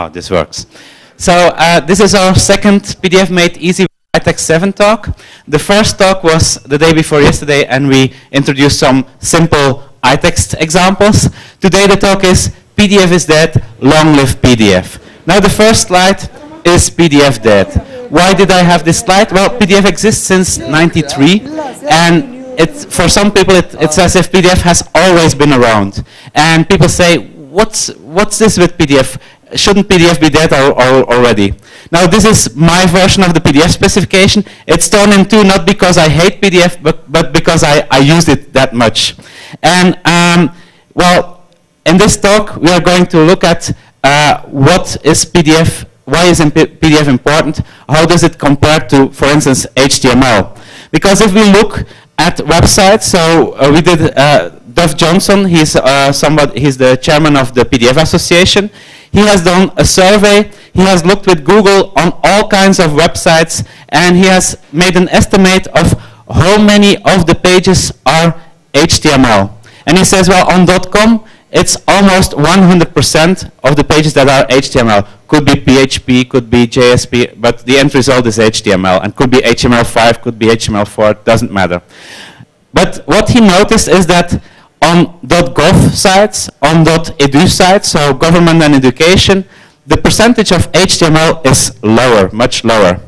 how this works. So this is our second PDF Made Easy iText 7 talk. The first talk was the day before yesterday, and we introduced some simple iText examples. Today the talk is PDF is dead, long live PDF. Now the first slide is PDF dead. Why did I have this slide? Well, PDF exists since '93, and for some people it's as if PDF has always been around. And people say, what's this with PDF? Shouldn't PDF be dead already? Now this is my version of the PDF specification. It's torn in two, not because I hate PDF, but because I used it that much. And well, in this talk we are going to look at what is PDF, why is PDF important, how does it compare to, for instance, HTML? Because if we look at websites, so we did Duff Johnson, he's the chairman of the PDF Association. He has done a survey, he has looked with Google on all kinds of websites, and he has made an estimate of how many of the pages are HTML. And he says, well, on .com, it's almost 100% of the pages that are HTML. Could be PHP, could be JSP, but the end result is HTML, and could be HTML5, could be HTML4, doesn't matter. But what he noticed is that on .gov sites, on .edu sites, so government and education, the percentage of HTML is lower, much lower.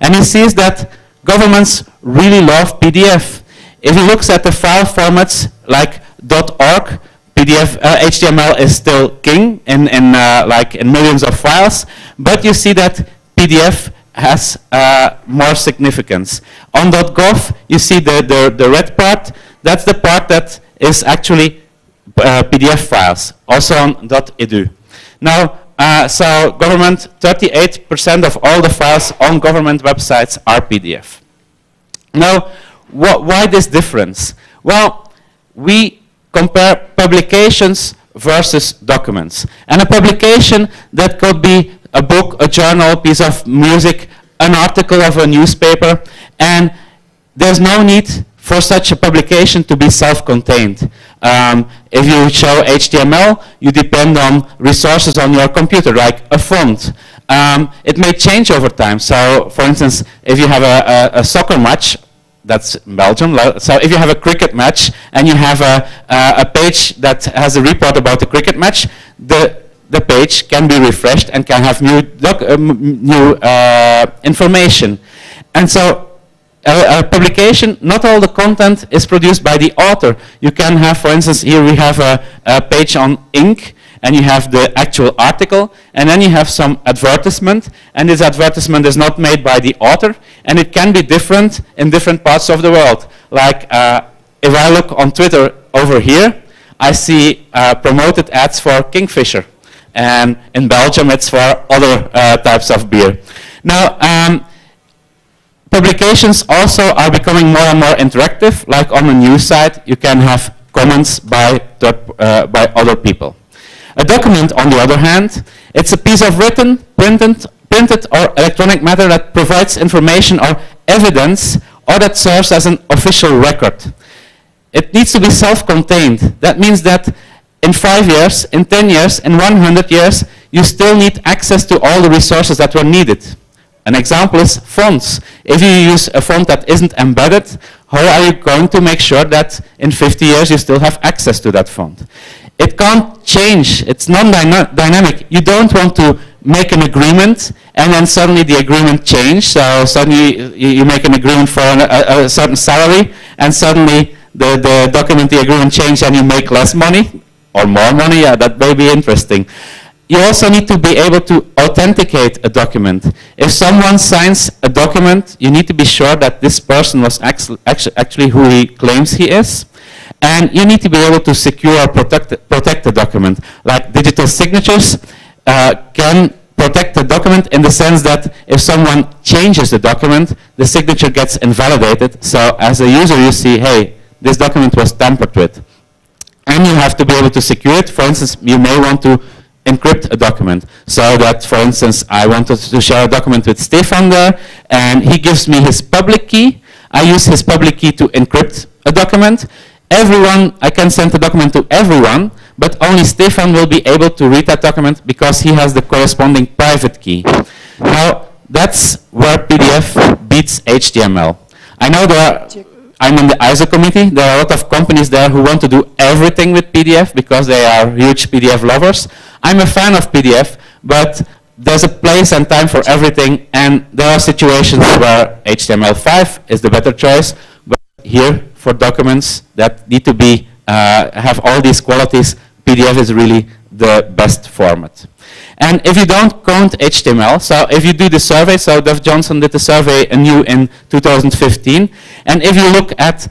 And he sees that governments really love PDF. If he looks at the file formats like .org, HTML is still king in millions of files, but you see that PDF has more significance. On .gov, you see the red part. That's the part that is actually PDF files, also on .edu. Now, so government, 38% of all the files on government websites are PDF. Now, why this difference? Well, we compare publications versus documents. And a publication, that could be a book, a journal, a piece of music, an article of a newspaper, and there's no need for such a publication to be self-contained. If you show HTML, you depend on resources on your computer, like a font. It may change over time. So, for instance, if you have a soccer match, that's Belgium, so if you have a cricket match and you have a page that has a report about the cricket match, the page can be refreshed and can have new information. And so, a publication, not all the content is produced by the author. You can have, for instance, here we have a page on ink, and you have the actual article, and then you have some advertisement, and this advertisement is not made by the author, and it can be different in different parts of the world. Like, if I look on Twitter over here, I see promoted ads for Kingfisher, and in Belgium it's for other types of beer. Now, publications also are becoming more and more interactive. Like on a news site, you can have comments by other people. A document, on the other hand, it's a piece of written, printed or electronic matter that provides information or evidence, or that serves as an official record. It needs to be self-contained. That means that in 5 years, in 10 years, in 100 years, you still need access to all the resources that were needed. An example is fonts. If you use a font that isn't embedded, how are you going to make sure that in 50 years you still have access to that font? It can't change. It's non-dynamic. You don't want to make an agreement and then suddenly the agreement changes. So suddenly you make an agreement for a certain salary, and suddenly the document, the agreement changes, and you make less money or more money. Yeah, that may be interesting. You also need to be able to authenticate a document. If someone signs a document, you need to be sure that this person was actually who he claims he is. And you need to be able to secure or protect the document. Like digital signatures can protect the document in the sense that if someone changes the document, the signature gets invalidated. So as a user, you see, hey, this document was tampered with. And you have to be able to secure it. For instance, you may want to encrypt a document, so that, for instance, I wanted to share a document with Stefan there, and he gives me his public key. I use his public key to encrypt a document. I can send the document to everyone, but only Stefan will be able to read that document because he has the corresponding private key. Now, that's where PDF beats HTML. I know there are, I'm on the ISO committee, there are a lot of companies there who want to do everything with PDF because they are huge PDF lovers. I'm a fan of PDF, but there's a place and time for everything, and there are situations where HTML5 is the better choice, but here for documents that need to be, have all these qualities, PDF is really the best format. And if you don't count HTML, so if you do the survey, so Duff Johnson did the survey anew in 2015, and if you look at,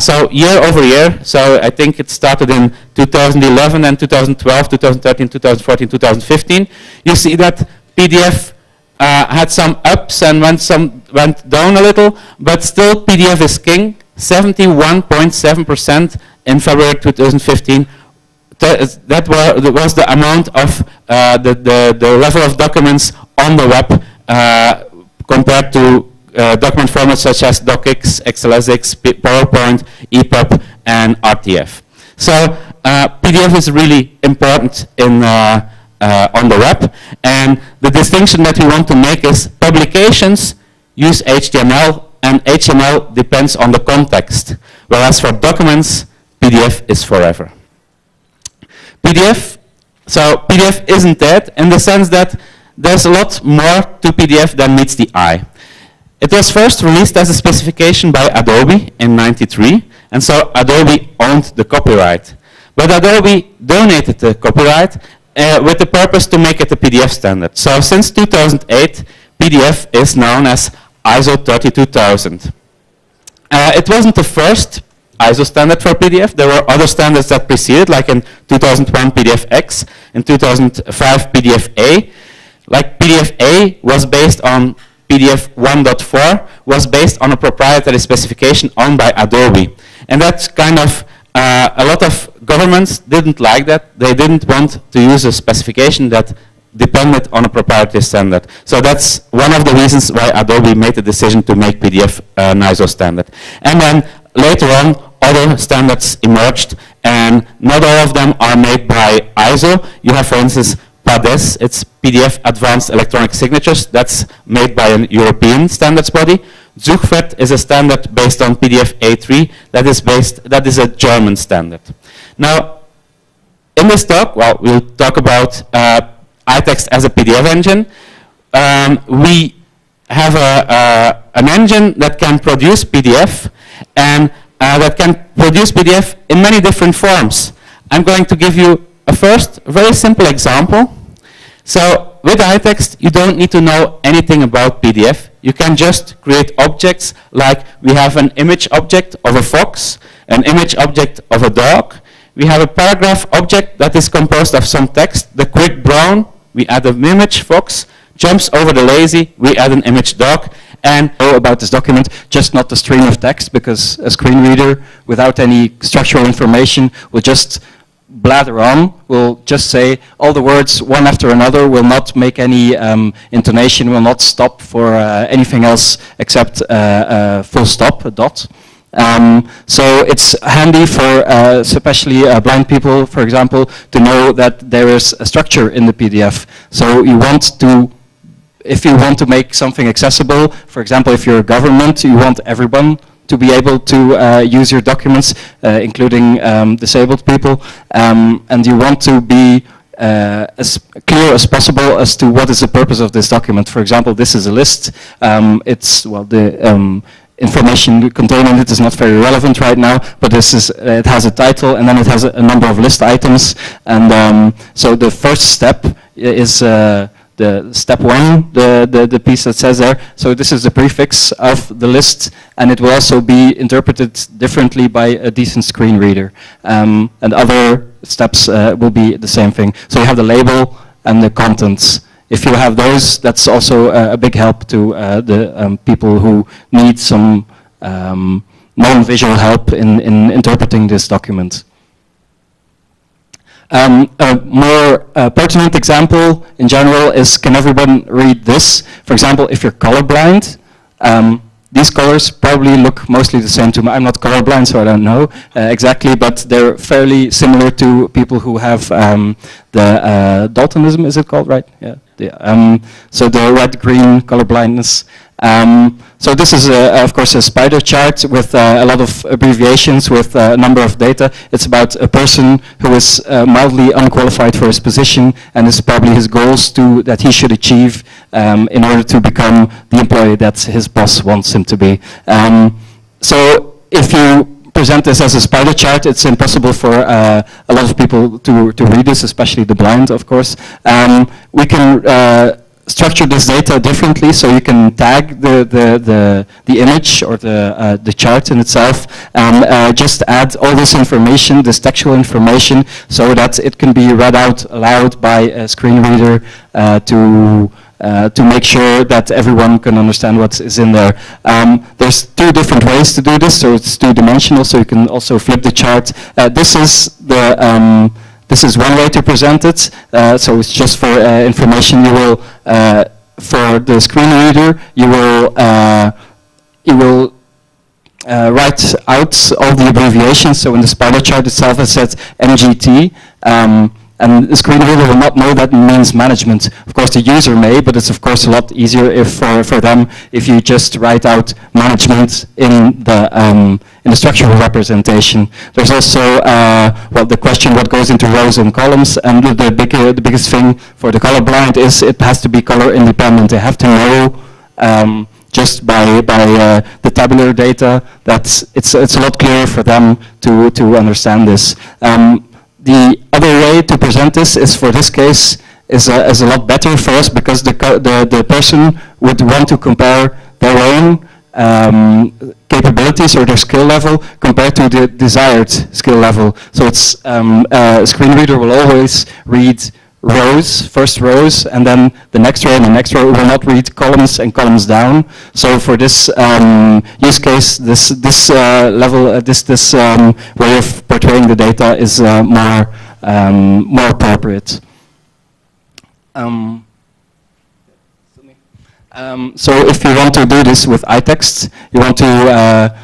so year over year, so I think it started in 2011 and 2012, 2013, 2014, 2015, you see that PDF had some ups and went down a little, but still PDF is king, 71.7% in February 2015, that was the amount of the level of documents on the web compared to document formats such as DocX, XLSX, PowerPoint, EPUB, and RTF. So PDF is really important in, on the web, and the distinction that we want to make is publications use HTML, and HTML depends on the context, whereas for documents, PDF is forever. PDF, so PDF isn't dead in the sense that there's a lot more to PDF than meets the eye. It was first released as a specification by Adobe in '93, and so Adobe owned the copyright. But Adobe donated the copyright with the purpose to make it a PDF standard. So since 2008, PDF is known as ISO 32000. It wasn't the first ISO standard for PDF. There were other standards that preceded, like in 2001 PDF/X, in 2005 PDF/A. Like PDF/A was based on PDF 1.4, was based on a proprietary specification owned by Adobe. And that's kind of, a lot of governments didn't like that. They didn't want to use a specification that depended on a proprietary standard. So that's one of the reasons why Adobe made the decision to make PDF an ISO standard. And then later on, other standards emerged, and not all of them are made by ISO. You have, for instance, PADES, it's PDF Advanced Electronic Signatures, that's made by a European standards body. ZUGFED is a standard based on PDF A3, that is a German standard. Now, in this talk, well, we'll talk about iText as a PDF engine. We have an engine that can produce PDF, and that can produce PDF in many different forms. I'm going to give you a first, very simple example. So with iText, you don't need to know anything about PDF. You can just create objects, like we have an image object of a fox, an image object of a dog. We have a paragraph object that is composed of some text. The quick brown, we add an image fox. Jumps over the lazy, we add an image dog. And about this document, just not the stream of text, because a screen reader without any structural information will just blather on, will just say all the words one after another, will not make any intonation, will not stop for anything else except full stop, a dot. So it's handy for especially blind people, for example, to know that there is a structure in the PDF. So you want to, if you want to make something accessible, for example, if you're a government, you want everyone to be able to use your documents, including disabled people, and you want to be as clear as possible as to what is the purpose of this document. For example, this is a list. It's, well, the information contained in it is not very relevant right now, but this is, it has a title, and then it has a number of list items. And so the first step is the step one, the piece that says there. So this is the prefix of the list, and it will also be interpreted differently by a decent screen reader. And other steps will be the same thing. So you have the label and the contents. If you have those, that's also a big help to the people who need some non-visual help in interpreting this document. A more pertinent example in general is, can everyone read this? For example, if you're colorblind, These colors probably look mostly the same to me. I'm not colorblind, so I don't know exactly, but they're fairly similar to people who have the Daltonism, is it called, right? Yeah. So the red-green colorblindness. So this is, of course, a spider chart with a lot of abbreviations with a number of data. It's about a person who is mildly unqualified for his position, and it's probably his goals that he should achieve in order to become the employee that his boss wants him to be. So if you present this as a spider chart, it's impossible for a lot of people to read this, especially the blind, of course. We can structure this data differently, so you can tag the image or the chart in itself, and just add all this information, this textual information, so that it can be read out aloud by a screen reader to make sure that everyone can understand what is in there. There's two different ways to do this, so it's two-dimensional, so you can also flip the chart. This is one way to present it, so it's just for information. You will, for the screen reader, you will write out all the abbreviations. So in the spider chart itself, it says MGT. And the screen reader will not know that means management. Of course, the user may, but it's of course a lot easier for them if you just write out management in the structural representation. There's also well, the question what goes into rows and columns, and the biggest thing for the colorblind is it has to be color independent. They have to know just by the tabular data that it's a lot clearer for them to understand this. The other way to present this is, for this case, is a lot better for us, because the person would want to compare their own capabilities or their skill level compared to the desired skill level. So it's a screen reader will always read rows, first rows, and then the next row and the next row. Will not read columns and columns down. So for this use case, this way of portraying the data is more appropriate. So if you want to do this with iText, you want to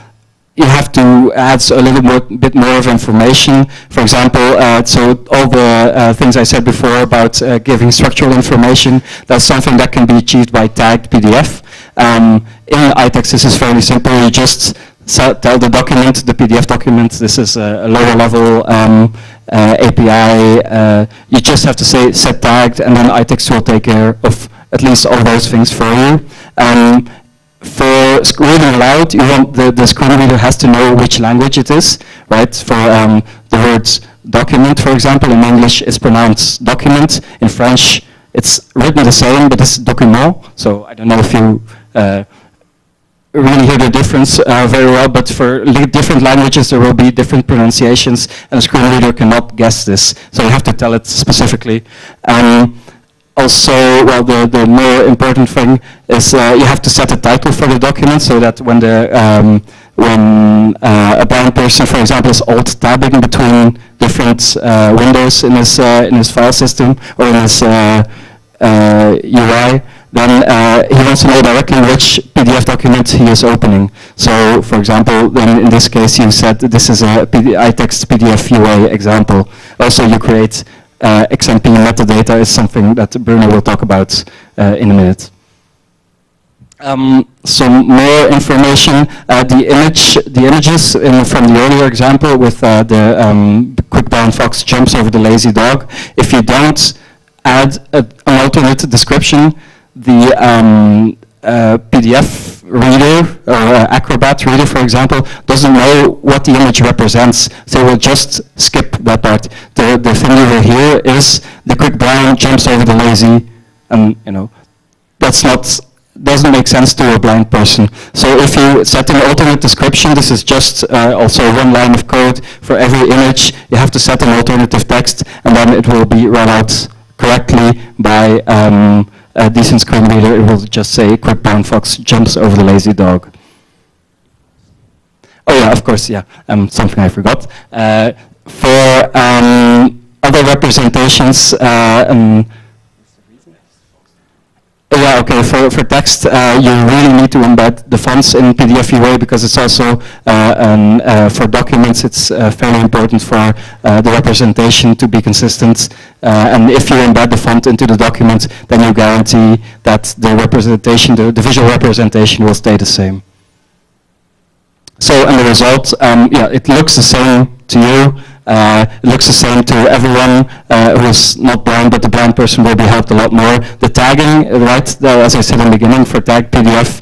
you have to add a little bit more of information. For example, so all the things I said before about giving structural information, that's something that can be achieved by tagged PDF. In iText, this is fairly simple. You just tell the document, the PDF document, this is a lower level API. You just have to say set tagged, and then iText will take care of at least all those things for you. For reading aloud, you want the screen reader has to know which language it is, right? For the words document, for example, in English is pronounced document. In French, it's written the same, but it's document. So I don't know if you really hear the difference very well, but for different languages, there will be different pronunciations, and a screen reader cannot guess this. So you have to tell it specifically. Also, well, the more important thing is you have to set a title for the document, so that when a blind person, for example, is alt-tabbing between different windows in his file system or in his UI, then he wants to know directly which PDF document he is opening. So, for example, then in this case, you said this is a iText PDF/UA example. Also, you create XMP metadata is something that Bruno will talk about in a minute. Some more information. The images from the earlier example with the quick brown fox jumps over the lazy dog. If you don't add an alternate description, the PDF reader or Acrobat reader, for example, doesn't know what the image represents, so we'll just skip that part. The thing over here is the quick brown jumps over the lazy, and you know that's not doesn't make sense to a blind person. So if you set an alternate description, this is just also one line of code for every image. You have to set an alternative text, and then it will be read out correctly by a decent screen reader. It will just say, quick brown fox jumps over the lazy dog. Oh yeah, of course, yeah, something I forgot. For other representations, yeah, okay, for text, you really need to embed the fonts in PDF/UA because it's also, for documents, it's fairly important for the representation to be consistent. And if you embed the font into the document, then you guarantee that the representation, the visual representation will stay the same. So, and the result, yeah, it looks the same to you. It looks the same to everyone who is not blind, but the blind person will be helped a lot more. The tagging, right, as I said in the beginning, for tag PDF,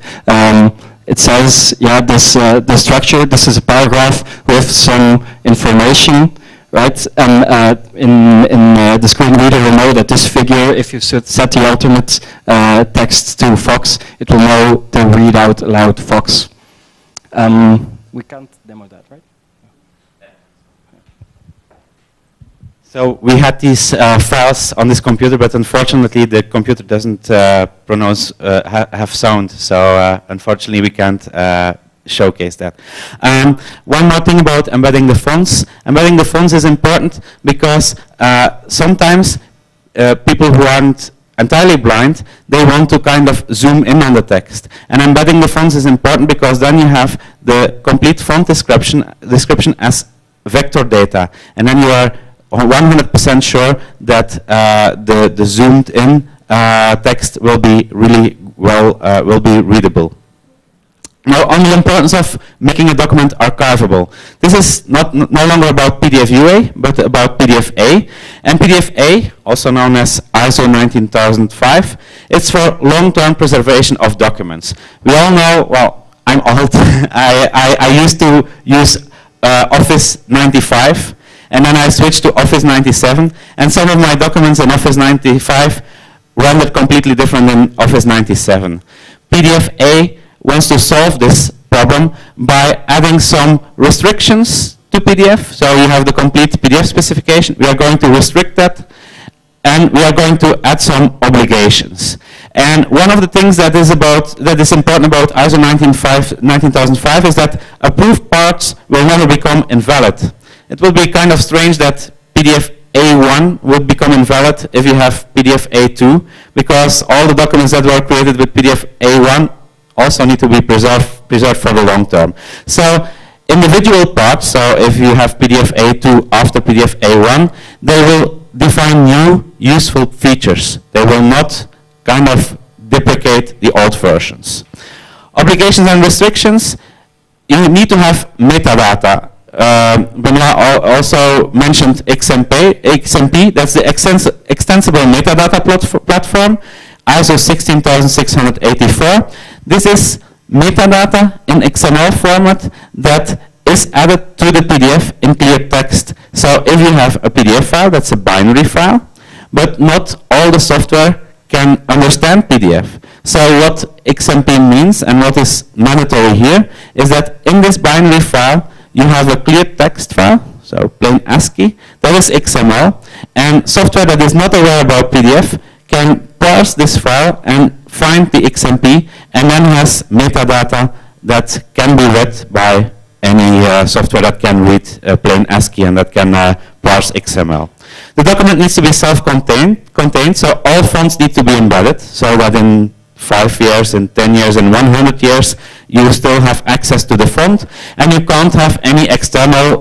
it says, yeah, this the structure, this is a paragraph with some information, right? And the screen reader will know that this figure, if you set the alternate text to Fox, it will know to read out loud Fox. We can't demo that, right? So we had these files on this computer, but unfortunately the computer doesn't pronounce, have sound, so unfortunately we can't showcase that. One more thing about embedding the fonts. Embedding the fonts is important because sometimes people who aren't entirely blind, they want to kind of zoom in on the text. And embedding the fonts is important because then you have the complete font description as vector data, and then you are 100% sure that the zoomed in text will be really well, will be readable. Now, on the importance of making a document archivable. This is no longer about PDF/UA, but about PDF/A. And PDF/A, also known as ISO 19005, it's for long-term preservation of documents. We all know, well, I'm old, I used to use Office 95, and then I switched to Office 97, and some of my documents in Office 95 rendered completely different than Office 97. PDF/A wants to solve this problem by adding some restrictions to PDF, so you have the complete PDF specification. We are going to restrict that, and we are going to add some obligations. And one of the things that is important about ISO 19005 is that approved parts will never become invalid. It will be kind of strange that PDF A1 would become invalid if you have PDF A2, because all the documents that were created with PDF A1 also need to be preserved for the long term. So individual parts, so if you have PDF A2 after PDF A1, they will define new useful features. They will not kind of deprecate the old versions. Obligations and restrictions, you need to have metadata. Benoit also mentioned XMP, that's the extensible metadata platform, ISO 16684. This is metadata in XML format that is added to the PDF in clear text. So if you have a PDF file, that's a binary file, but not all the software can understand PDF. So what XMP means and what is mandatory here is that in this binary file, you have a clear text file, so plain ASCII, that is XML, and software that is not aware about PDF can parse this file and find the XMP, and then has metadata that can be read by any software that can read plain ASCII and that can parse XML. The document needs to be self-contained, so all fonts need to be embedded, so that in 5 years, in 10 years, in 100 years, you still have access to the font, and you can't have any external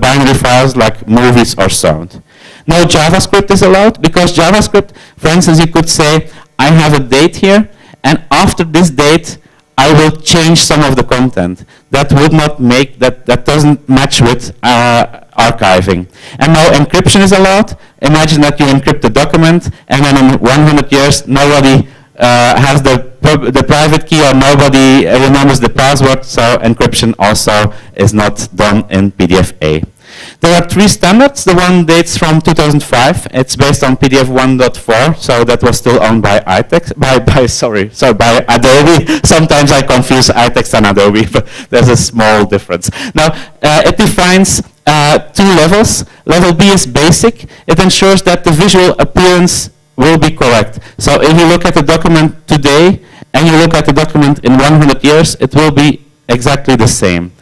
binary files like movies or sound. No JavaScript is allowed, because JavaScript, for instance, you could say, I have a date here, and after this date, I will change some of the content. That would not make, that doesn't match with archiving. And now encryption is allowed. Imagine that you encrypt the document, and then in 100 years, nobody has the private key, or nobody remembers the password, so encryption also is not done in PDF/A. There are 3 standards. The one dates from 2005. It's based on PDF 1.4, so that was still owned by iText, by Adobe. Sometimes I confuse iText and Adobe, but there's a small difference. Now, it defines 2 levels. Level B is basic. It ensures that the visual appearance will be correct. So if you look at the document today and you look at the document in 100 years, it will be exactly the same.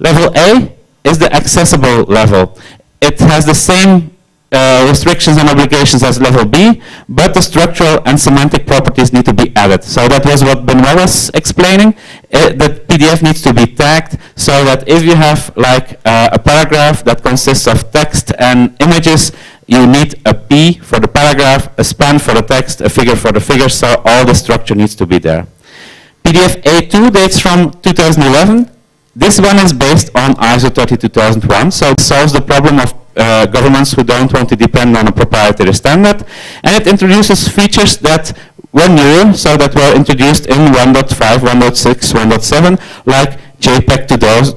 Level A is the accessible level. It has the same restrictions and obligations as level B, but the structural and semantic properties need to be added. So that was what Benoit was explaining, that PDF needs to be tagged, so that if you have like a paragraph that consists of text and images, you need a P for the paragraph, a span for the text, a figure for the figure, so all the structure needs to be there. PDF A2 dates from 2011. This one is based on ISO 32001, so it solves the problem of governments who don't want to depend on a proprietary standard, and it introduces features that were new, so that were introduced in 1.5, 1.6, 1.7, like JPEG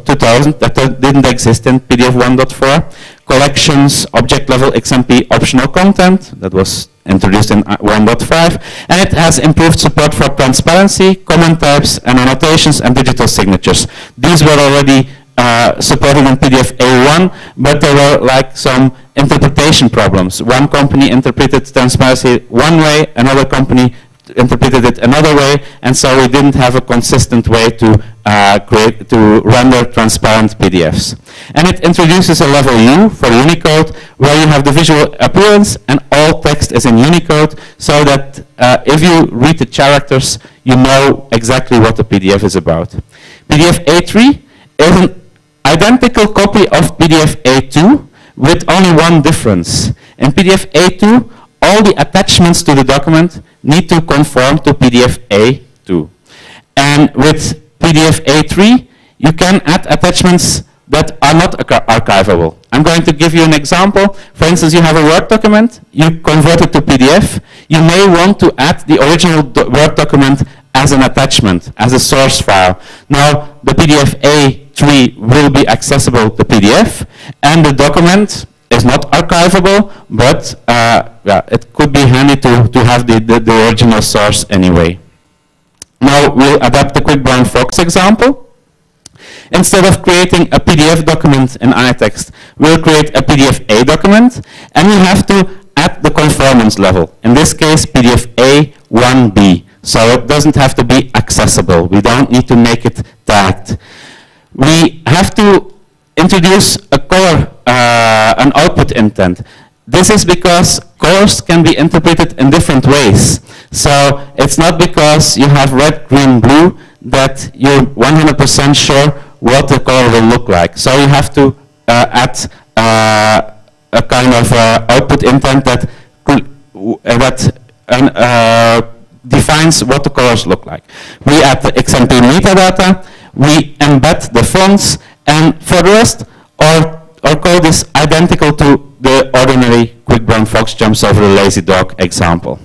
2000 that didn't exist in PDF 1.4, collections, object level XMP optional content that was introduced in 1.5, and it has improved support for transparency, comment types, and annotations, and digital signatures. These were already supported in PDF A1, but there were like some interpretation problems. One company interpreted transparency one way, another company interpreted it another way, and so we didn't have a consistent way to render transparent PDFs. And it introduces a level U for Unicode, where you have the visual appearance and all text is in Unicode, so that if you read the characters, you know exactly what the PDF is about. PDF A3 is an identical copy of PDF A2 with only one difference. In PDF A2, all the attachments to the document need to conform to PDF A2. And with PDF A3, you can add attachments that are not archivable. I'm going to give you an example. For instance, you have a Word document, you convert it to PDF. You may want to add the original Word document as an attachment, as a source file. Now, the PDF A3 will be accessible to PDF, and the document is not archivable, but yeah, it could be handy to have the original source anyway. Now we'll adapt the Quick Brown Fox example. Instead of creating a PDF document in iText, we'll create a PDF-A document, and we have to add the conformance level. In this case, PDF-A1B. So it doesn't have to be accessible. We don't need to make it tagged. We have to introduce a color, an output intent. This is because colors can be interpreted in different ways. So it's not because you have red, green, blue that you're 100% sure what the color will look like. So you have to add a kind of output intent that defines what the colors look like. We add the XMP metadata, we embed the fonts, and for the rest, our code is identical to the ordinary Quick Brown Fox jumps over the lazy dog example.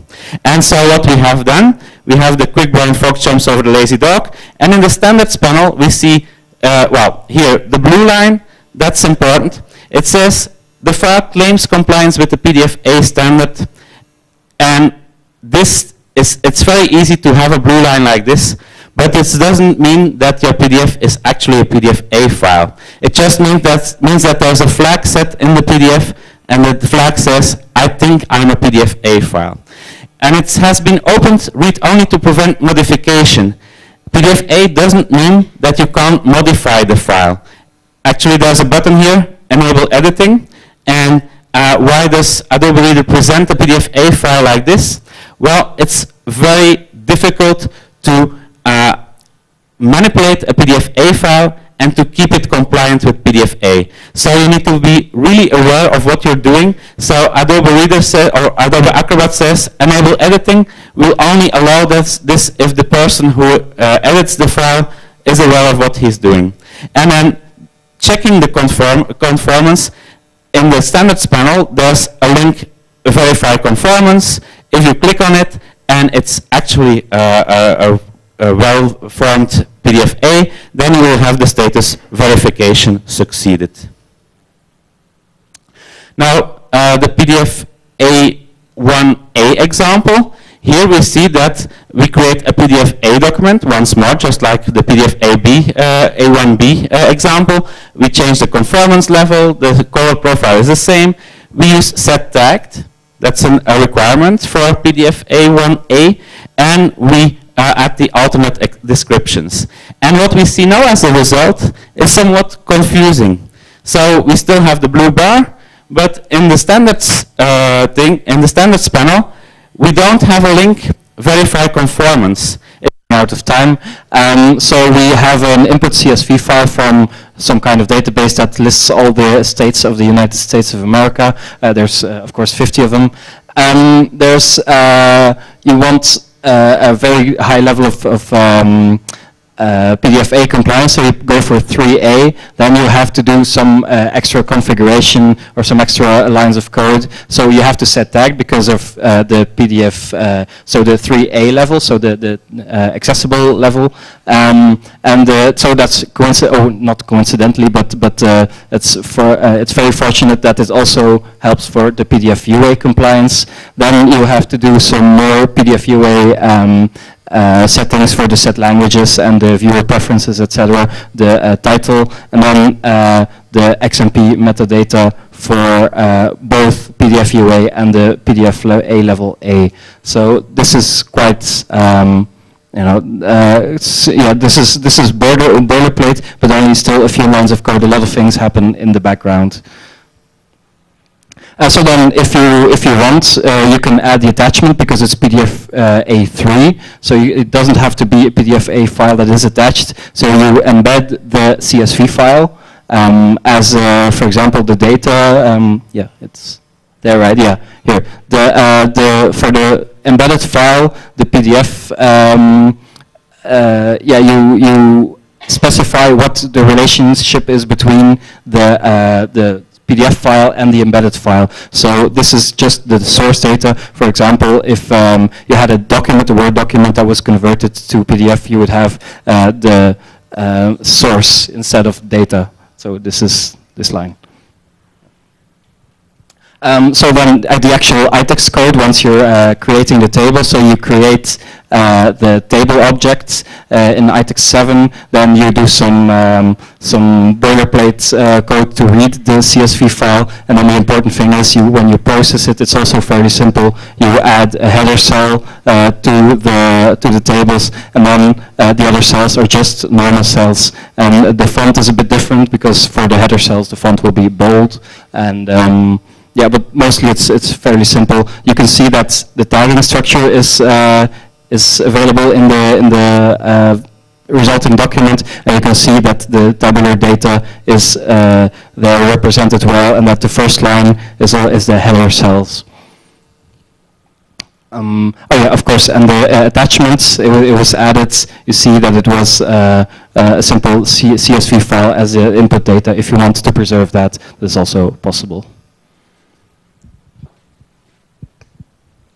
And so what we have done, we have the Quick Brown Fox jumps over the lazy dog, and in the standards panel we see, well, here, the blue line, that's important. It says the file claims compliance with the PDF-A standard, and this is, it's very easy to have a blue line like this, but this doesn't mean that your PDF is actually a PDF-A file. It just means that there's a flag set in the PDF, and the flag says, I think I'm a PDF-A file. And it has been opened read-only to prevent modification. PDF-A doesn't mean that you can't modify the file. Actually, there's a button here, enable editing. And why does Adobe Reader present a PDF-A file like this? Well, it's very difficult to manipulate a PDF-A file and to keep it compliant with PDF-A. So you need to be really aware of what you're doing. So Adobe Reader says, or Adobe Acrobat says, enable editing will only allow this if the person who edits the file is aware of what he's doing. And then checking the conformance, in the standards panel, there's a link, verify conformance. If you click on it, and it's actually a well-formed PDF-A, then you will have the status verification succeeded. Now, the PDF-A1A example, here we see that we create a PDF-A document once more, just like the PDF-A1B example. We change the conformance level, the color profile is the same. We use set tagged, that's a requirement for PDF-A1A, and we at the alternate descriptions. And what we see now as a result is somewhat confusing. So we still have the blue bar, But in the standards thing, in the standards panel, we don't have a link verify conformance. It's out of time, so we have an input CSV file from some kind of database that lists all the states of the United States of America. There's of course 50 of them. There's you want a very high level of PDF-A compliance, so you go for 3A, then you have to do some extra configuration or some extra lines of code. So you have to set tag because of the PDF, so the 3A level, so the accessible level, so that's not coincidentally, but it's very fortunate that it also helps for the PDF-UA compliance. Then you have to do some more PDF-UA settings for the set languages and the viewer preferences, etc., the title, and then the XMP metadata for both PDF UA and the PDF A level A. So this is quite, this is boilerplate, but only still a few lines of code. A lot of things happen in the background. So then, if you want, you can add the attachment because it's PDF A3, so it doesn't have to be a PDF A file that is attached. So you embed the CSV file as, for example, the data. Yeah, it's there, right? Yeah, here. For the embedded file, the PDF. Yeah, you specify what the relationship is between the PDF file and the embedded file. So this is just the source data. For example, if you had a document, a Word document that was converted to PDF, you would have the source instead of data. So this is this line. So then at the actual iText code, once you're creating the table, so you create the table object in iText 7, then you do some boilerplate code to read the CSV file, and then the important thing is when you process it, it's also very simple. You add a header cell to the tables, and then the other cells are just normal cells. And the font is a bit different because for the header cells, the font will be bold, and yeah, but mostly it's fairly simple. You can see that the tagging structure is available in the resulting document, and you can see that the tabular data is there represented well, and that the first line is the header cells. Oh yeah, of course, and the attachments, it was added. You see that it was a simple CSV file as the input data. If you want to preserve that, that's also possible.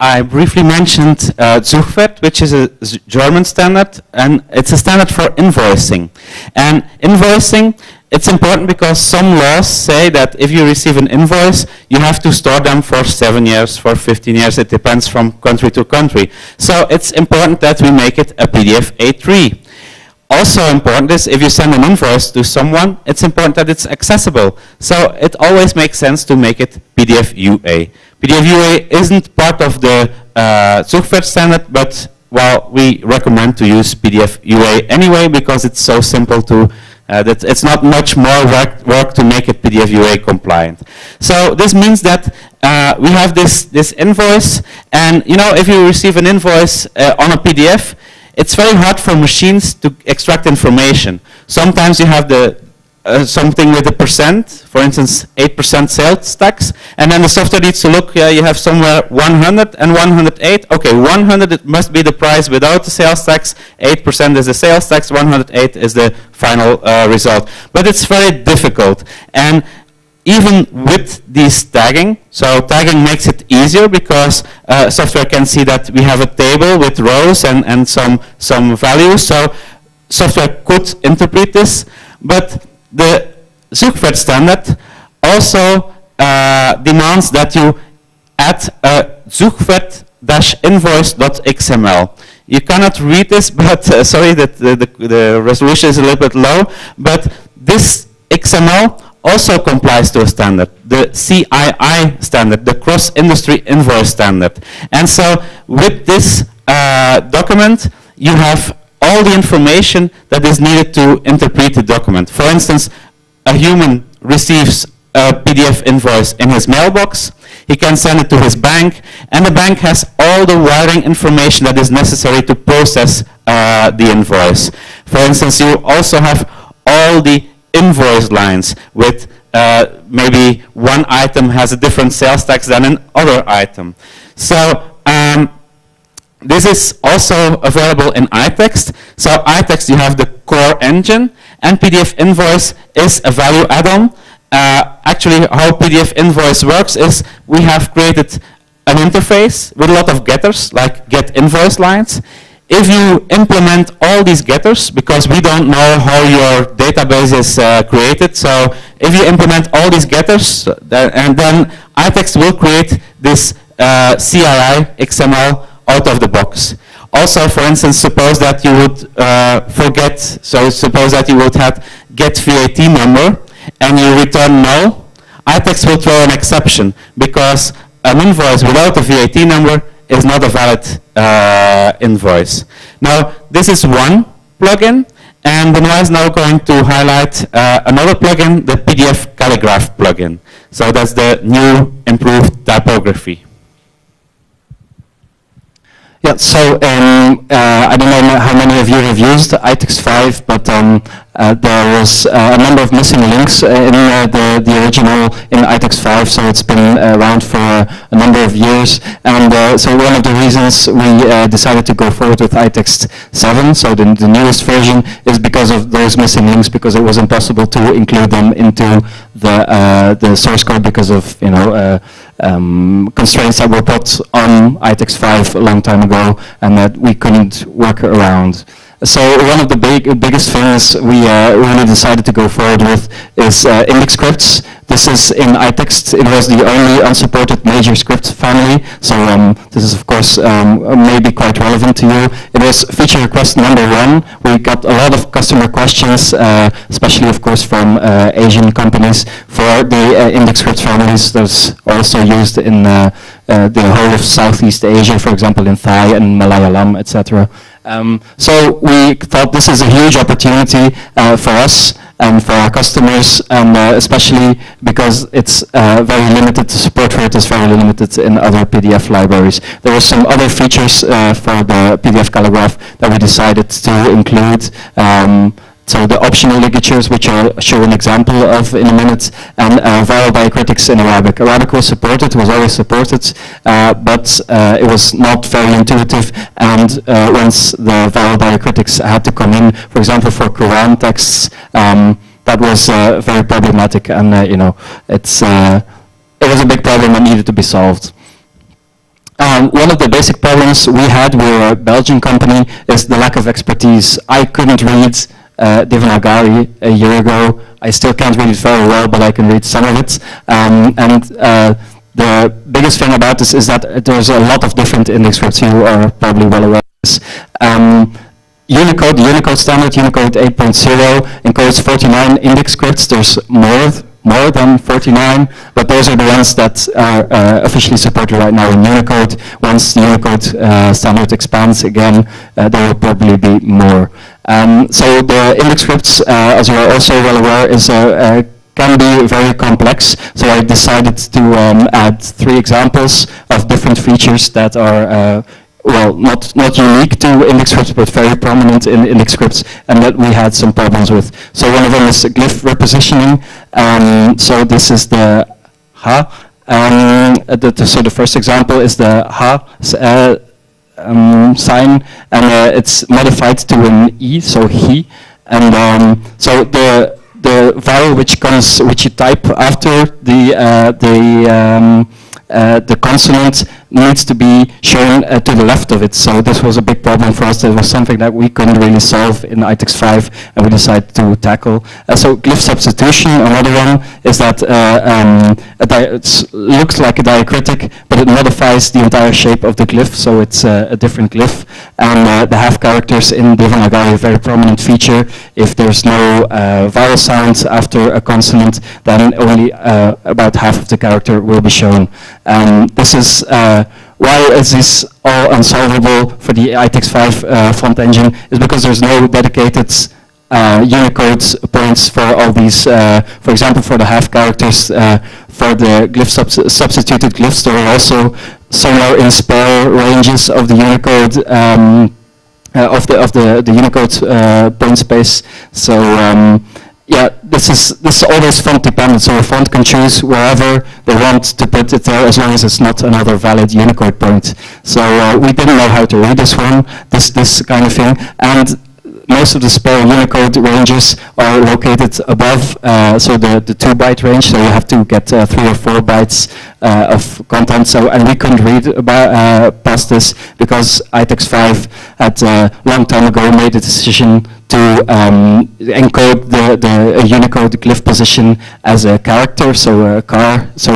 I briefly mentioned Zuchwert, which is a German standard, and it's a standard for invoicing. And invoicing, it's important because some laws say that if you receive an invoice, you have to store them for 7 years, for 15 years, it depends from country to country. So it's important that we make it a PDF A3. Also important is if you send an invoice to someone, it's important that it's accessible. So it always makes sense to make it PDF UA. PDF UA isn't part of the Zuchwert standard, but well, we recommend to use PDF UA anyway because it's so simple to that it's not much more work to make it PDF UA compliant. So this means that we have this invoice, and you know if you receive an invoice on a PDF. It's very hard for machines to extract information. Sometimes you have the something with a percent, for instance, 8% sales tax, and then the software needs to look, you have somewhere 100 and 108. Okay, 100 it must be the price without the sales tax, 8% is the sales tax, 108 is the final result. But it's very difficult. And even with this tagging, so tagging makes it easier because software can see that we have a table with rows and some values, so software could interpret this, but the Zuchwert standard also demands that you add a Zuchwert-invoice.xml. You cannot read this, but sorry that the resolution is a little bit low, but this XML also complies to a standard, the CII standard, the Cross-Industry Invoice Standard. And so with this document, you have all the information that is needed to interpret the document. For instance, a human receives PDF invoice in his mailbox. He can send it to his bank, and the bank has all the wiring information that is necessary to process the invoice. For instance, you also have all the invoice lines with maybe one item has a different sales tax than another item. So this is also available in iText. So iText, you have the core engine, and PDF Invoice is a value add-on. Actually, how PDF Invoice works is we have created an interface with a lot of getters, like get invoice lines. If you implement all these getters, because we don't know how your database is created, so if you implement all these getters, and then iText will create this CII XML out of the box. Also, for instance, suppose that you would suppose that you would have get VAT number, and you return null, iText will throw an exception, because an invoice without a VAT number is not a valid invoice. Now, this is one plugin, and Benoit is now going to highlight another plugin, the PDF Calligraph plugin. So that's the new improved typography. Yeah, so I don't know how many of you have used iText 5, but there was a number of missing links in the original in iText 5, so it's been around for a number of years. And so one of the reasons we decided to go forward with iText 7, so the newest version, is because of those missing links, because it was impossible to include them into the source code because of, you know, constraints that were put on iText 5 a long time ago and that we couldn't work around. So one of the biggest things we really decided to go forward with is index scripts. This is in iText. It was the only unsupported major script family, so this is of course maybe quite relevant to you. It was feature request number 1. We got a lot of customer questions, especially of course from Asian companies, for the index script families. That's also used in the whole of Southeast Asia, for example in Thai and Malayalam, etc. So we thought this is a huge opportunity for us and for our customers, and especially because it's very limited, support for it is very limited in other PDF libraries. There were some other features for the PDF Calligraph that we decided to include. So the optional ligatures, which I'll show an example of in a minute, and vowel diacritics in Arabic. Arabic was supported, was always supported, but it was not very intuitive, and once the vowel diacritics had to come in, for example for Quran texts, that was very problematic, and you know, it was a big problem that needed to be solved. One of the basic problems we had, we were a Belgian company, is the lack of expertise. I couldn't read Devanagari a year ago. I still can't read it very well, but I can read some of it. The biggest thing about this is that there's a lot of different index scripts. You are probably well aware of this. Unicode, the Unicode standard, Unicode 8.0, encodes 49 index scripts. There's more than 49, but those are the ones that are officially supported right now in Unicode. Once the Unicode standard expands again, there will probably be more. So the index scripts, as you are also well aware, is can be very complex, so I decided to add 3 examples of different features that are well, not unique to index scripts, but very prominent in index scripts, and that we had some problems with. So one of them is glyph repositioning. So this is the ha. So the first example is the ha sign, and it's modified to an e, so he. And so the vowel which you type after the consonant needs to be shown to the left of it. So this was a big problem for us. It was something that we couldn't really solve in iText 5, and we decided to tackle. So glyph substitution, another one, is that it looks like a diacritic, but it modifies the entire shape of the glyph, so it's a different glyph. And the half characters in Devanagari, a very prominent feature. If there's no vowel sound after a consonant, then only about half of the character will be shown. This is, why is this all unsolvable for the iText 5 font engine, is because there's no dedicated Unicode's points for all these, for example, for the half characters, for the glyph substituted glyphs, there are also somewhere in spare ranges of the Unicode of the Unicode point space. So yeah, this is always font dependent. So a font can choose wherever they want to put it there, as long as it's not another valid Unicode point. So we didn't know how to read this one, this kind of thing, and most of the spare Unicode ranges are located above, so the 2-byte range, so you have to get 3 or 4 bytes of content. So, and we couldn't read about, past this, because iText 5 had a long time ago made a decision to encode the Unicode glyph position as a character, so a car, so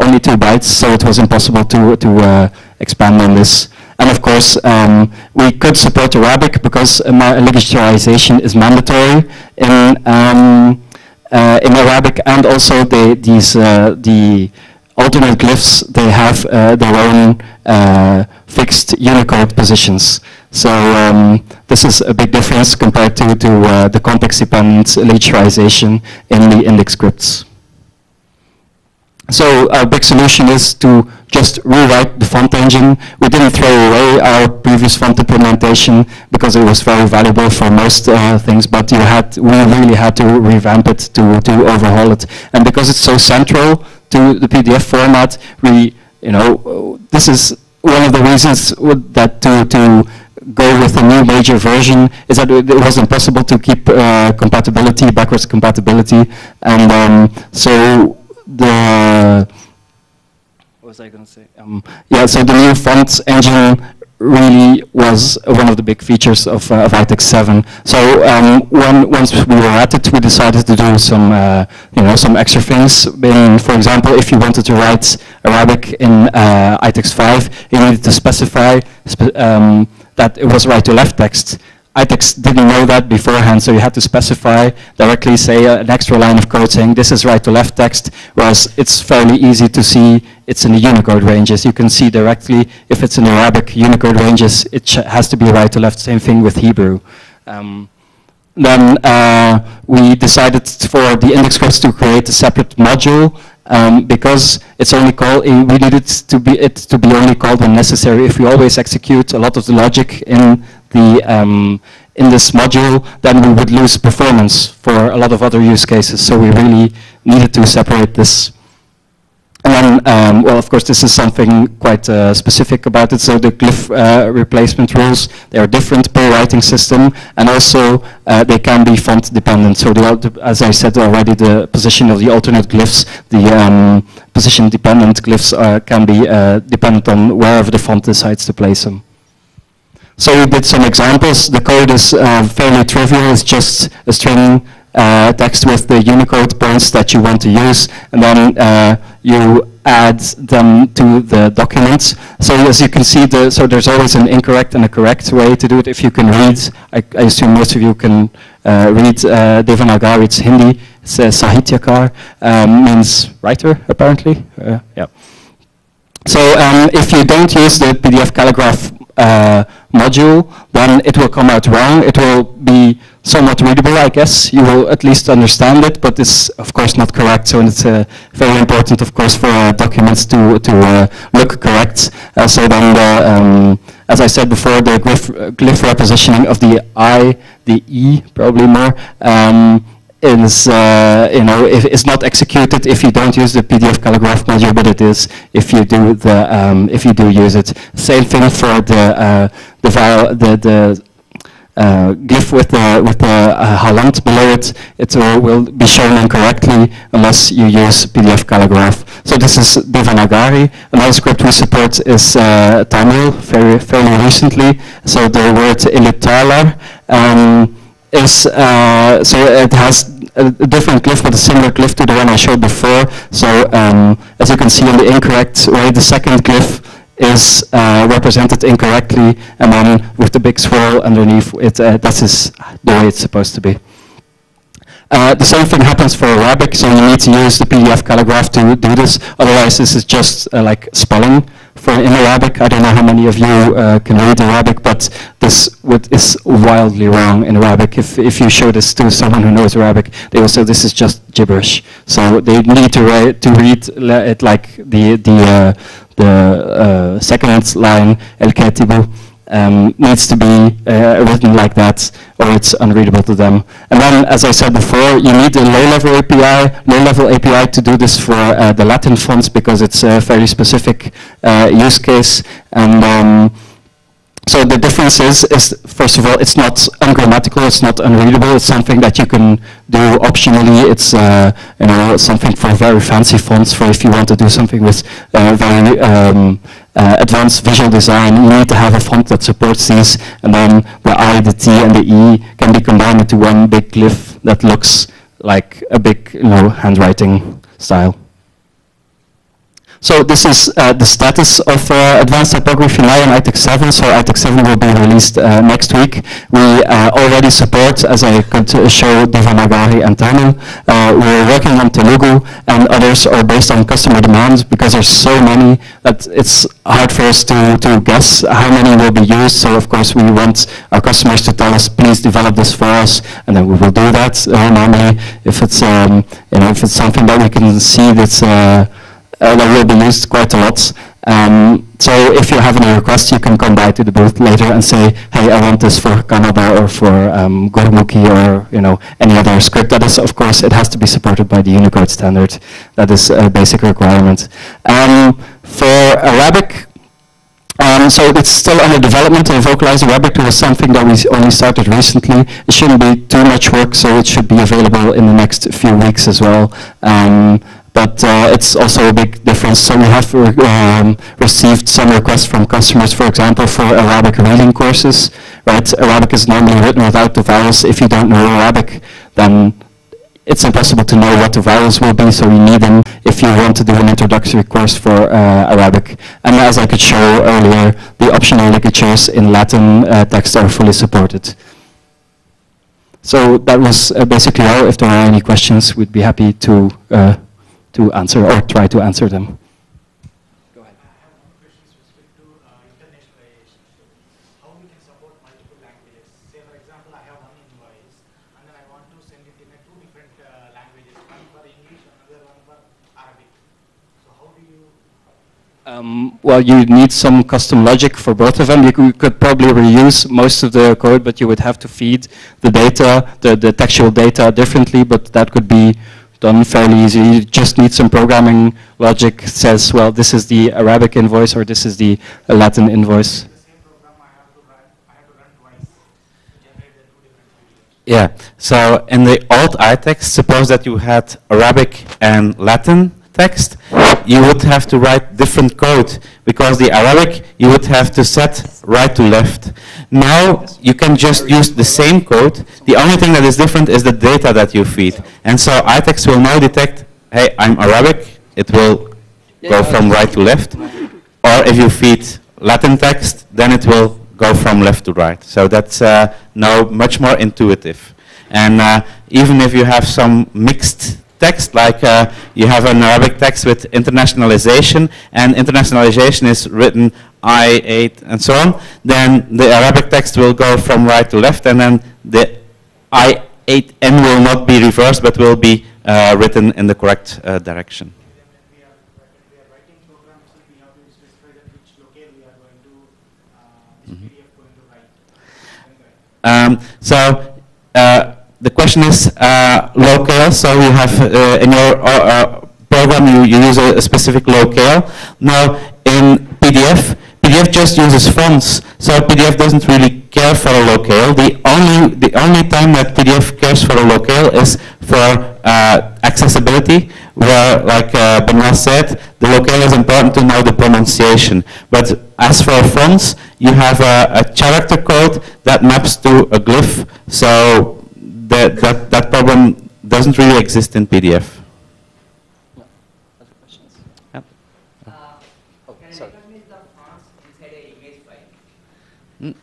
only 2 bytes, so it was impossible to expand on this. And of course, we could support Arabic because ligaturization is mandatory in Arabic, and also the alternate glyphs, they have their own fixed Unicode positions. So this is a big difference compared to the context-dependent ligaturization in the index scripts. So our big solution is to just rewrite the font engine. We didn't throw away our previous font implementation because it was very valuable for most things, but we really had to revamp it, to overhaul it. And because it's so central to the PDF format, this is one of the reasons that to go with a new major version is that it was impossible to keep compatibility, backwards compatibility, and so so the new font engine really was one of the big features of iText 7. So once we were at it, we decided to do some some extra things. For example, if you wanted to write Arabic in iText 5, you needed to specify that it was right to left text. iText didn't know that beforehand, so you had to specify directly, say an extra line of code saying this is right to left text, whereas it's fairly easy to see it's in the Unicode ranges. You can see directly if it's in Arabic Unicode ranges, it has to be right to left, same thing with Hebrew. Then we decided for the index scripts to create a separate module, because it's only called, we need it to be only called when necessary. If we always execute a lot of the logic in this module, then we would lose performance for a lot of other use cases. So we really needed to separate this. And then, well, of course, this is something quite specific about it. So the glyph replacement rules, they are different per writing system, and also they can be font dependent. So as I said already, the position of the alternate glyphs, the position dependent glyphs can be dependent on wherever the font decides to place them. So we did some examples. The code is fairly trivial. It's just a string text with the Unicode points that you want to use, and then you add them to the documents. So as you can see, there's always an incorrect and a correct way to do it. If you can read, I assume most of you can read Devanagari's Hindi. It says Sahityakar, means writer, apparently. Yeah. So if you don't use the PDF Calligraph module, then it will come out wrong. It will be somewhat readable, I guess. You will at least understand it, but it's of course not correct. So it's very important, of course, for documents to look correct. So then, as I said before, the glyph repositioning of the I, the E, probably more, is it's not executed if you don't use the PDF Calligraph module, but it is if you do use it. Same thing for the glyph with the halant below it. It will be shown incorrectly unless you use PDF Calligraph. So this is Devanagari. Another script we support is Tamil, fairly recently. So the word illitalar is so it has a different glyph, but a similar glyph to the one I showed before. So as you can see in the incorrect way, the second glyph is represented incorrectly, and then with the big swirl underneath, that is the way it's supposed to be. The same thing happens for Arabic, so you need to use the PDF Calligraph to do this. Otherwise, this is just like spelling. In Arabic, I don't know how many of you can read Arabic, but this what is wildly wrong in Arabic. If you show this to someone who knows Arabic, they will say this is just gibberish. So they need to read it like the second line, El-Katibu, needs to be written like that, or it's unreadable to them. And then, as I said before, you need a low-level API to do this for the Latin fonts, because it's a very specific use case. And so the difference is, first of all, it's not ungrammatical, it's not unreadable, it's something that you can do optionally. It's you know, something for very fancy fonts, for if you want to do something with very advanced visual design. You need to have a font that supports these, and then the I, the T, and the E can be combined into one big glyph that looks like a big, you know, handwriting style. So this is the status of advanced typography now in iText 7. So iText 7 will be released next week. We already support, as I could show, Devanagari and Tamil. We're working on Telugu, and others are based on customer demands, because there's so many that it's hard for us to guess how many will be used. So of course we want our customers to tell us, please develop this for us, and then we will do that. Normally, if it's you know, if it's something that we can see that's that will be used quite a lot. So if you have any requests, you can come by to the booth later and say, hey, I want this for Kannada or for Gurmuki, or you know, any other script. That is, of course, it has to be supported by the Unicode standard. That is a basic requirement. For Arabic, so it's still under development. The vocalized Arabic was something that we only started recently. It shouldn't be too much work, so it should be available in the next few weeks as well. But it's also a big difference. So we have received some requests from customers, for example, for Arabic reading courses, right? Arabic is normally written without the vowels. If you don't know Arabic, then it's impossible to know what the vowels will be, so you need them if you want to do an introductory course for Arabic. And as I could show earlier, the optional ligatures in Latin text are fully supported. So that was basically all. If there are any questions, we'd be happy to answer or try to answer them. Go ahead. I have one question with respect to internationalization. How we can support multiple languages? Say, for example, I have one invoice, and then I want to send it in two different languages, one for English, another one for Arabic. So how do you? Well, you need some custom logic for both of them. You could probably reuse most of the code, but you would have to feed the data, the textual data differently, but that could be done fairly easy. You just need some programming logic that says, well, this is the Arabic invoice or this is the Latin invoice. Yeah, so in the old iText, suppose that you had Arabic and Latin text, you would have to write different code, because the Arabic you would have to set right to left. Now you can just use the same code. The only thing that is different is the data that you feed. And so iText will now detect, hey, I'm Arabic, it will go from right to left. Or if you feed Latin text, then it will go from left to right. So that's now much more intuitive. And even if you have some mixed text, like you have an Arabic text with internationalization, and internationalization is written I8 and so on, then the Arabic text will go from right to left, and then the I8N will not be reversed, but will be written in the correct direction. The question is locale. So you have in your program you use a specific locale. Now in PDF just uses fonts, so PDF doesn't really care for a locale. The only time that PDF cares for a locale is for accessibility, where, like Benoit said, the locale is important to know the pronunciation. But as for fonts, you have a character code that maps to a glyph, so that problem doesn't really exist in PDF. No. Other questions? Yeah. Oh, sorry.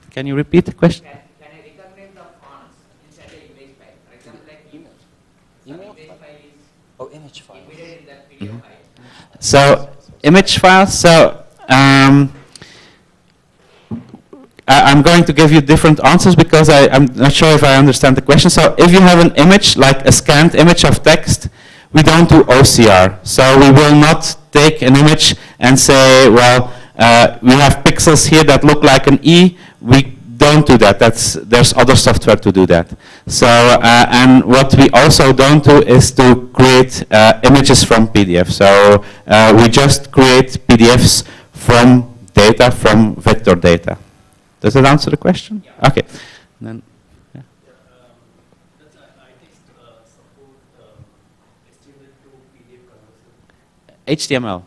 Can you repeat the question? Can I recognize the fonts inside an image file? For example, like image file is embedded in that video file. So image files. So I'm going to give you different answers because I'm not sure if I understand the question. So if you have an image, like a scanned image of text, we don't do OCR. So we will not take an image and say, well, we have pixels here that look like an E. We don't do that. There's other software to do that. So, and what we also don't do is to create images from PDF. So we just create PDFs from data, from vector data. Does that answer the question? Yeah. Okay. And then, yeah. Does iText support HTML to PDF conversion? HTML.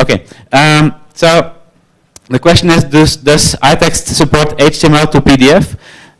Okay. So the question is, does iText support HTML to PDF?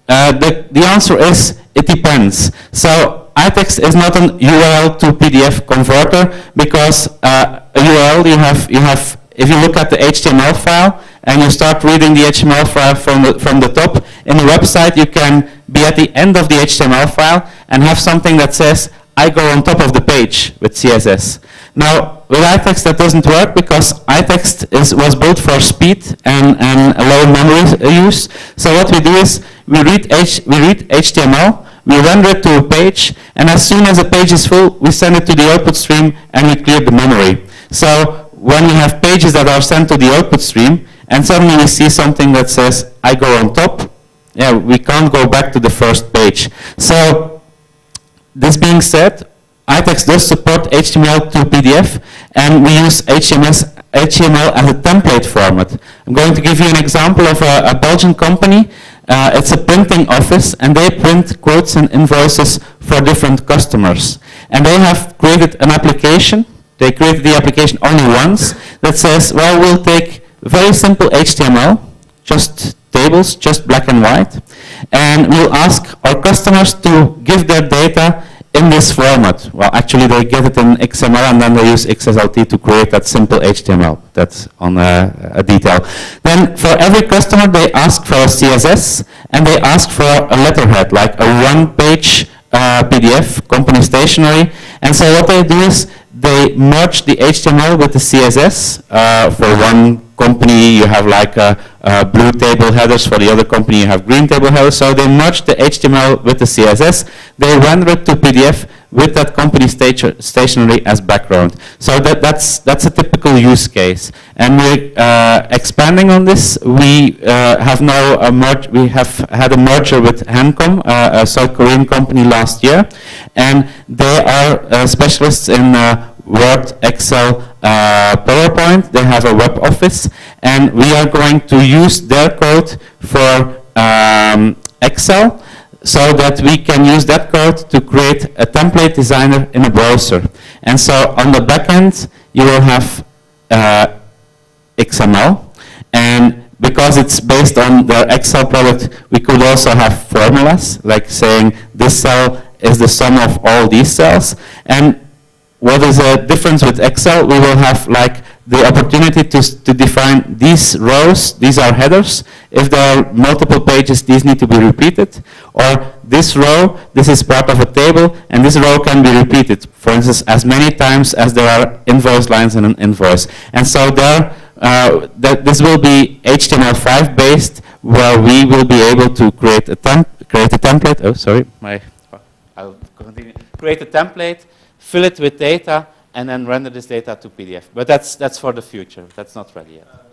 The answer is, it depends. So iText is not an URL to PDF converter because a URL you have. If you look at the HTML file and you start reading the HTML file from the top, in the website you can be at the end of the HTML file and have something that says, I go on top of the page with CSS. Now, with iText that doesn't work because iText was built for speed and low memory use. So what we do is we read HTML, we render it to a page, and as soon as the page is full, we send it to the output stream and we clear the memory. So when we have pages that are sent to the output stream, and suddenly we see something that says, I go on top, yeah, we can't go back to the first page. So, this being said, iText does support HTML to PDF, and we use HTML as a template format. I'm going to give you an example of a Belgian company. It's a printing office, and they print quotes and invoices for different customers. And they have created an application. They created the application only once that says, well, we'll take very simple HTML, just tables, just black and white, and we'll ask our customers to give their data in this format. Well, actually, they get it in XML, and then they use XSLT to create that simple HTML. That's on a detail. Then, for every customer, they ask for a CSS, and they ask for a letterhead, like a one-page PDF, company stationery. And so what they do is, they merge the HTML with the CSS. For one company, you have like blue table headers. For the other company, you have green table headers. So they merge the HTML with the CSS. They render it to PDF with that company stationery as background. So that's a typical use case. And we're expanding on this. We have now we have had a merger with Hancom, a South Korean company, last year, and they are specialists in Word, Excel, PowerPoint. They have a web office, and we are going to use their code for Excel, so that we can use that code to create a template designer in a browser. And so on the back end, you will have XML, and because it's based on their Excel product, we could also have formulas, like saying this cell is the sum of all these cells. And what is the difference with Excel? We will have like the opportunity to define these rows, these are headers. If there are multiple pages, these need to be repeated. Or this row, this is part of a table, and this row can be repeated, for instance, as many times as there are invoice lines in an invoice. And so there, this will be HTML5 based, where we will be able to create a template. Oh, sorry, I'll continue. Create a template, fill it with data, and then render this data to PDF. But that's for the future. That's not ready yet.